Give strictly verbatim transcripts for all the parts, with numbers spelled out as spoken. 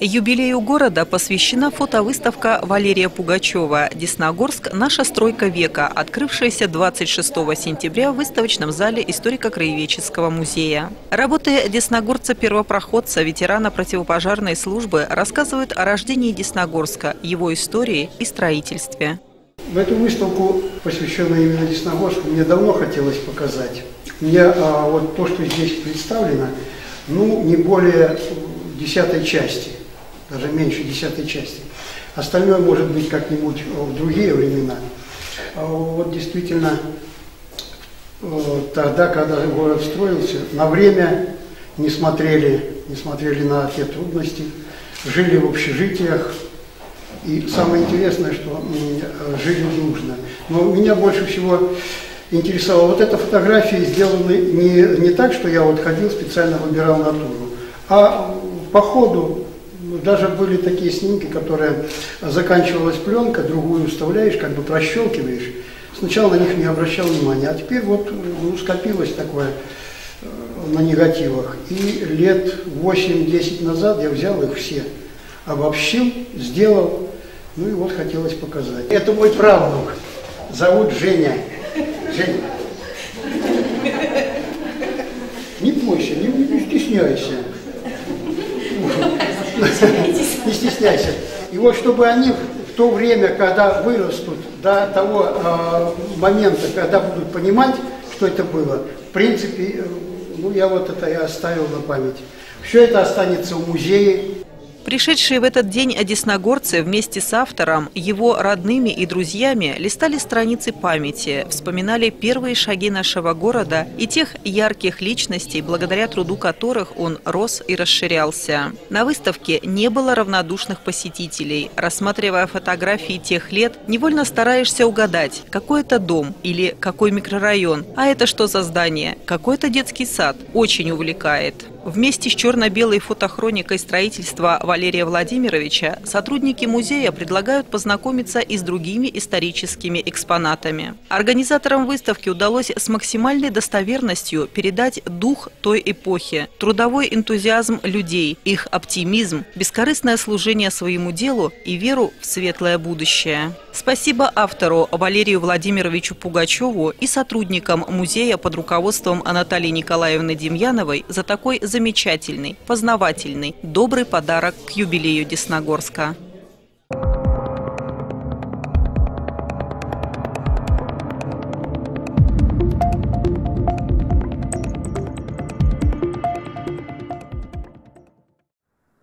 Юбилею города посвящена фотовыставка Валерия Пугачева «Десногорск. Наша стройка века», открывшаяся двадцать шестого сентября в выставочном зале Историко-краеведческого музея. Работы десногорца-первопроходца, ветерана противопожарной службы, рассказывают о рождении Десногорска, его истории и строительстве. В эту выставку, посвященную именно Десногорску, мне давно хотелось показать. Мне а, вот то, что здесь представлено, ну, не более десятой части. Даже меньше десятой части. Остальное может быть как-нибудь в другие времена. Вот действительно, тогда, когда город строился, на время не смотрели, не смотрели на те трудности, жили в общежитиях. И самое интересное, что жили нужно. Но меня больше всего интересовало, вот эта фотография сделана не, не так, что я вот ходил, специально выбирал натуру, а по ходу. Даже были такие снимки, которые заканчивалась пленка, другую вставляешь, как бы прощелкиваешь. Сначала на них не обращал внимания, а теперь вот ну, скопилось такое на негативах. И лет восемь-десять назад я взял их все, обобщил, сделал, ну и вот хотелось показать. Это мой правнук, зовут Женя. Женя. Не бойся, не, не стесняйся. Не стесняйся. И вот чтобы они в то время, когда вырастут, до того э, момента, когда будут понимать, что это было, в принципе, э, ну я вот это и оставил на память. Все это останется в музее. Пришедшие в этот день десногорцы вместе с автором, его родными и друзьями листали страницы памяти, вспоминали первые шаги нашего города и тех ярких личностей, благодаря труду которых он рос и расширялся. На выставке не было равнодушных посетителей. Рассматривая фотографии тех лет, невольно стараешься угадать, какой это дом или какой микрорайон, а это что за здание, какой это детский сад. Очень увлекает. Вместе с черно-белой фотохроникой строительства Валерия Владимировича сотрудники музея предлагают познакомиться и с другими историческими экспонатами. Организаторам выставки удалось с максимальной достоверностью передать дух той эпохи, трудовой энтузиазм людей, их оптимизм, бескорыстное служение своему делу и веру в светлое будущее. Спасибо автору Валерию Владимировичу Пугачеву и сотрудникам музея под руководством Анатолии Николаевны Демьяновой за такой замечательный, познавательный, добрый подарок к юбилею Десногорска.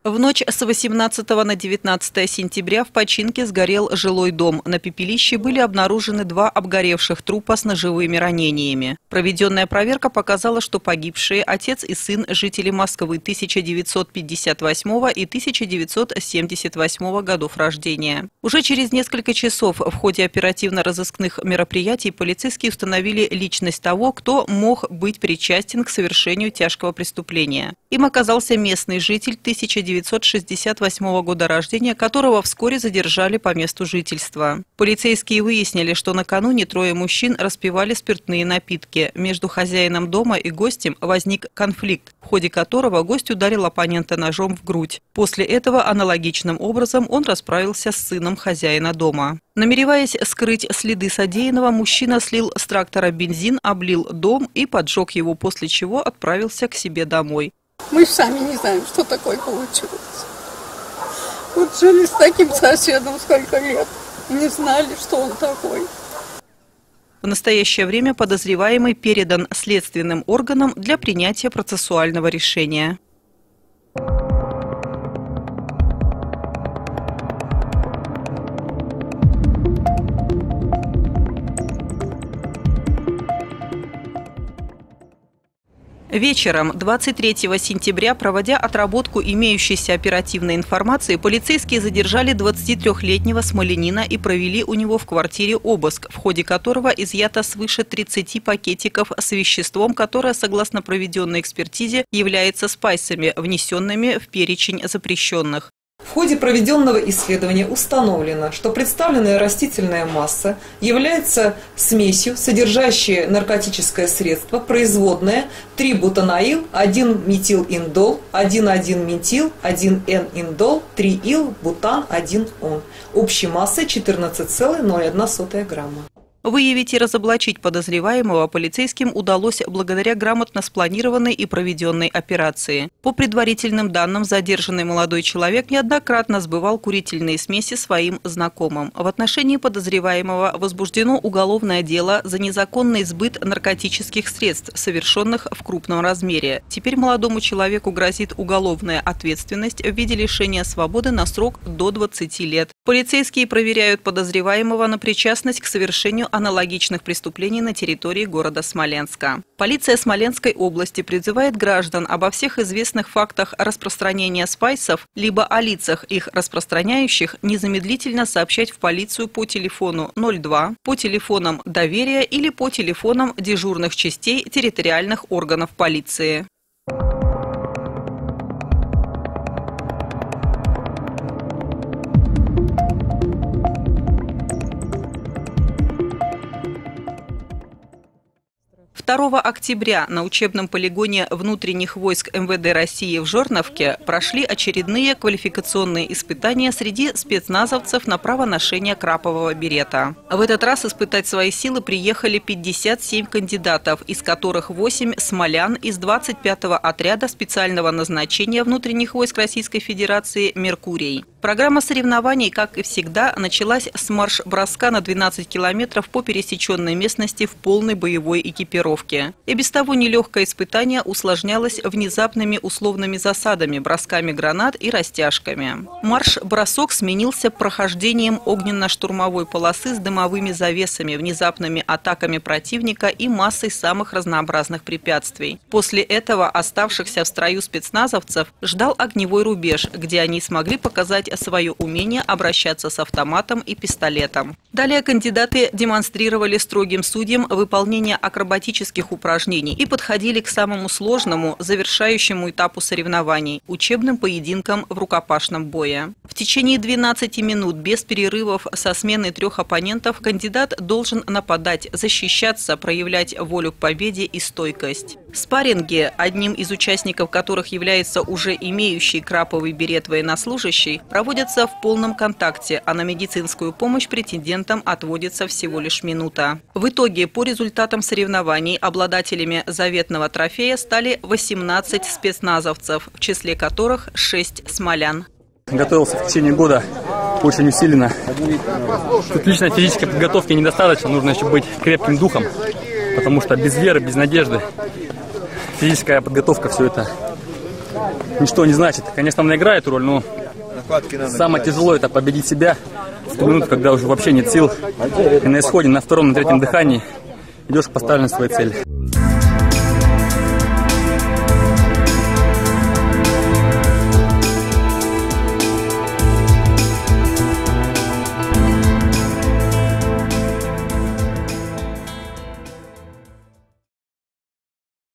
В ночь с восемнадцатого на девятнадцатое сентября в Починке сгорел жилой дом. На пепелище были обнаружены два обгоревших трупа с ножевыми ранениями. Проведенная проверка показала, что погибшие отец и сын жители Москвы тысяча девятьсот пятьдесят восьмого и тысяча девятьсот семьдесят восьмого годов рождения. Уже через несколько часов в ходе оперативно-розыскных мероприятий полицейские установили личность того, кто мог быть причастен к совершению тяжкого преступления. Им оказался местный житель тысяча девятьсот шестьдесят восьмого года рождения, которого вскоре задержали по месту жительства. Полицейские выяснили, что накануне трое мужчин распивали спиртные напитки. Между хозяином дома и гостем возник конфликт, в ходе которого гость ударил оппонента ножом в грудь. После этого аналогичным образом он расправился с сыном хозяина дома. Намереваясь скрыть следы содеянного, мужчина слил с трактора бензин, облил дом и поджег его, после чего отправился к себе домой. Мы сами не знаем, что такое получилось. Вот жили с таким соседом сколько лет, не знали, что он такой. В настоящее время подозреваемый передан следственным органам для принятия процессуального решения. Вечером двадцать третьего сентября, проводя отработку имеющейся оперативной информации, полицейские задержали двадцатитрёхлетнего смоленина и провели у него в квартире обыск, в ходе которого изъято свыше тридцати пакетиков с веществом, которое, согласно проведенной экспертизе, является спайсами, внесенными в перечень запрещенных. В ходе проведенного исследования установлено, что представленная растительная масса является смесью, содержащей наркотическое средство, производное три бутанаил, один метил индол, одиннадцать метил, один эн индол, три ил бутан, один он. Общей массой четырнадцать целых ноль одна сотая грамма. Выявить и разоблачить подозреваемого полицейским удалось благодаря грамотно спланированной и проведенной операции. По предварительным данным, задержанный молодой человек неоднократно сбывал курительные смеси своим знакомым. В отношении подозреваемого возбуждено уголовное дело за незаконный сбыт наркотических средств, совершенных в крупном размере. Теперь молодому человеку грозит уголовная ответственность в виде лишения свободы на срок до двадцати лет. Полицейские проверяют подозреваемого на причастность к совершению аналогичных преступлений на территории города Смоленска. Полиция Смоленской области призывает граждан обо всех известных фактах распространения спайсов либо о лицах их распространяющих незамедлительно сообщать в полицию по телефону ноль два, по телефонам доверия или по телефонам дежурных частей территориальных органов полиции. второго октября на учебном полигоне внутренних войск эм вэ дэ России в Жорновке прошли очередные квалификационные испытания среди спецназовцев на право ношения крапового берета. В этот раз испытать свои силы приехали пятьдесят семь кандидатов, из которых восемь смолян из двадцать пятого отряда специального назначения внутренних войск Российской Федерации «Меркурий». Программа соревнований, как и всегда, началась с марш-броска на двенадцать километров по пересеченной местности в полной боевой экипировке. И без того нелегкое испытание усложнялось внезапными условными засадами, бросками гранат и растяжками. Марш-бросок сменился прохождением огненно-штурмовой полосы с дымовыми завесами, внезапными атаками противника и массой самых разнообразных препятствий. После этого оставшихся в строю спецназовцев ждал огневой рубеж, где они смогли показать свое умение обращаться с автоматом и пистолетом. Далее кандидаты демонстрировали строгим судьям выполнение акробатических упражнений и подходили к самому сложному, завершающему этапу соревнований – учебным поединкам в рукопашном бое. В течение двенадцати минут без перерывов со сменой трех оппонентов кандидат должен нападать, защищаться, проявлять волю к победе и стойкость. Спарринги, одним из участников которых является уже имеющий краповый берет военнослужащий, проводятся в полном контакте, а на медицинскую помощь претендентам отводится всего лишь минута. В итоге по результатам соревнований обладателями заветного трофея стали восемнадцать спецназовцев, в числе которых шесть смолян. Готовился в течение года очень усиленно. Тут лично физической подготовки недостаточно, нужно еще быть крепким духом, потому что без веры, без надежды физическая подготовка, все это ничто не значит. Конечно, она играет роль, но самое тяжелое – это победить себя в ту минуту, когда уже вообще нет сил. И на исходе, на втором, на третьем дыхании идешь к поставленной своей цели.